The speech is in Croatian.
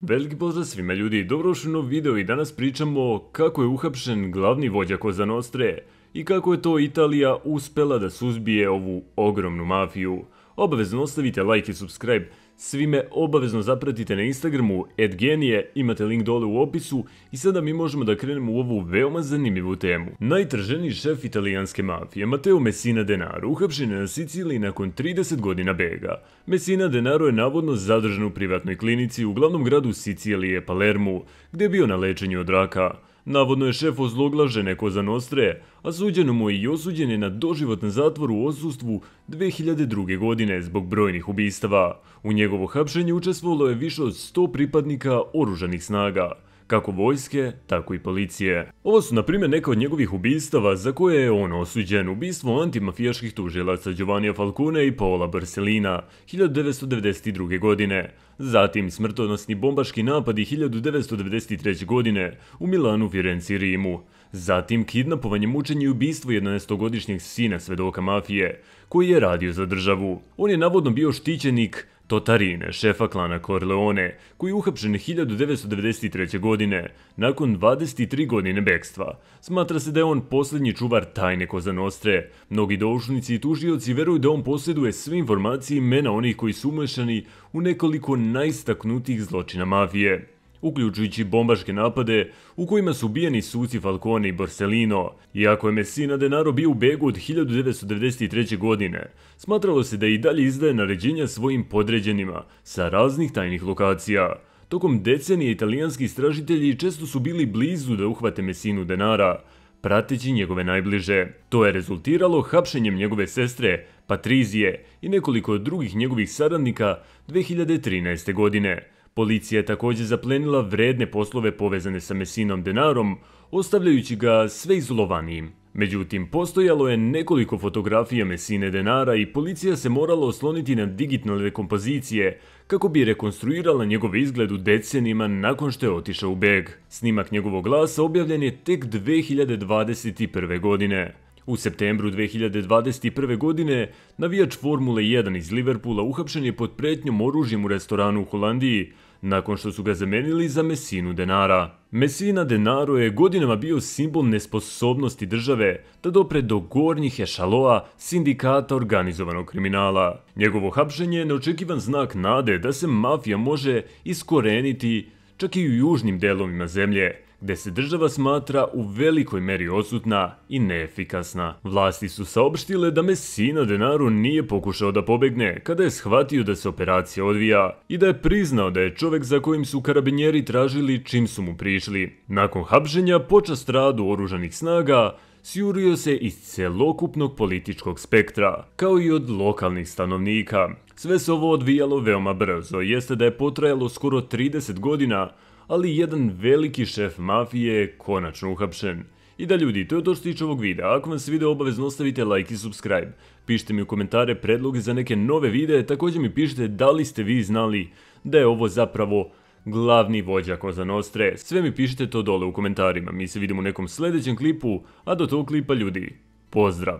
Veliki pozdrav svima ljudi, dobrodošli u nov video i danas pričamo kako je uhapšen glavni vođa Cosa Nostre i kako je to Italija uspela da suzbije ovu ogromnu mafiju. Obavezno ostavite like i subscribe, svi me obavezno zapratite na Instagramu @genije, imate link dole u opisu i sada mi možemo da krenemo u ovu veoma zanimljivu temu. Najtraženiji šef italijanske mafije, Matteo Messina Denaro, uhapšen je na Siciliji nakon 30 godina bega. Messina Denaro je navodno zadržan u privatnoj klinici u glavnom gradu Sicilije, Palermu, gdje je bio na lečenju od raka. Navodno je šef ozloglašene Cosa Nostre, a suđeno mu je i osuđen je na doživotan zatvor u odsustvu 2002. godine zbog brojnih ubistava. U njegovo hapšenje učestvovalo je više od 100 pripadnika oružanih snaga, kako vojske, tako i policije. Ovo su na primjer neka od njegovih ubistava za koje je on osuđen: ubistvo antimafijaških tužilaca Giovannia Falcone i Paola Borsellina 1992. godine, zatim smrtonosni bombaški napadi 1993. godine u Milanu, Firenci i Rimu, zatim kidnapovanje, mučenje i ubistvo 11-godišnjeg sina svedoka mafije koji je radio za državu. On je navodno bio štićenik Totarine, šefa klana Corleone, koji je uhapšen 1993. godine, nakon 23 godine bekstva. Smatra se da je on posljednji čuvar tajne Cosa Nostre. Mnogi doušnici i tužioci veruju da on posjeduje sve informacije i imena onih koji su umešani u nekoliko najistaknutijih zločina mafije, uključujući bombaške napade u kojima su ubijeni suci Falcone i Borsellino. Iako je Messina Denaro bio u begu od 1993. godine, smatralo se da i dalje izdaje naređenja svojim podređenima sa raznih tajnih lokacija. Tokom decenije italijanski istražitelji često su bili blizu da uhvate Messinu Denara, prateći njegove najbliže. To je rezultiralo hapšenjem njegove sestre Patrizije i nekoliko drugih njegovih saradnika 2013. godine. Policija je također zaplenila vredne poslove povezane sa Messinom Denarom, ostavljajući ga sve izolovanijim. Međutim, postojalo je nekoliko fotografija Messine Denara i policija se morala osloniti na digitalne kompozicije kako bi rekonstruirala njegov izgled u decenijima nakon što je otišao u beg. Snimak njegovog glasa objavljen je tek 2021. godine. U septembru 2021. godine navijač Formule 1 iz Liverpoola uhapšen je pod pretnjom oružjem u restoranu u Holandiji, nakon što su ga zamijenili za Messinu Denara. Messina Denaro je godinama bio simbol nesposobnosti države da dopre do gornjih ešaloa sindikata organizovanog kriminala. Njegovo hapšenje je neočekivan znak nade da se mafija može iskoreniti čak i u južnim delovima zemlje, gdje se država smatra u velikoj meri odsutna i neefikasna. Vlasti su saopštile da Messina Denaro nije pokušao da pobegne kada je shvatio da se operacija odvija i da je priznao da je čovjek za kojim su karabinjeri tražili čim su mu prišli. Nakon hapšenja, počast radu oružanih snaga sjurio se iz celokupnog političkog spektra, kao i od lokalnih stanovnika. Sve se ovo odvijalo veoma brzo, jeste da je potrajalo skoro 30 godina, ali jedan veliki šef mafije je konačno uhapšen. I da ljudi, to je to što se tiče ovog videa. Ako vam se video, obavezno ostavite like i subscribe. Pišite mi u komentare predloge za neke nove videe, također mi pišite da li ste vi znali da je ovo zapravo glavni vođa Cosa Nostre. Sve mi pišite to dole u komentarima. Mi se vidimo u nekom sljedećem klipu, a do tog klipa ljudi, pozdrav!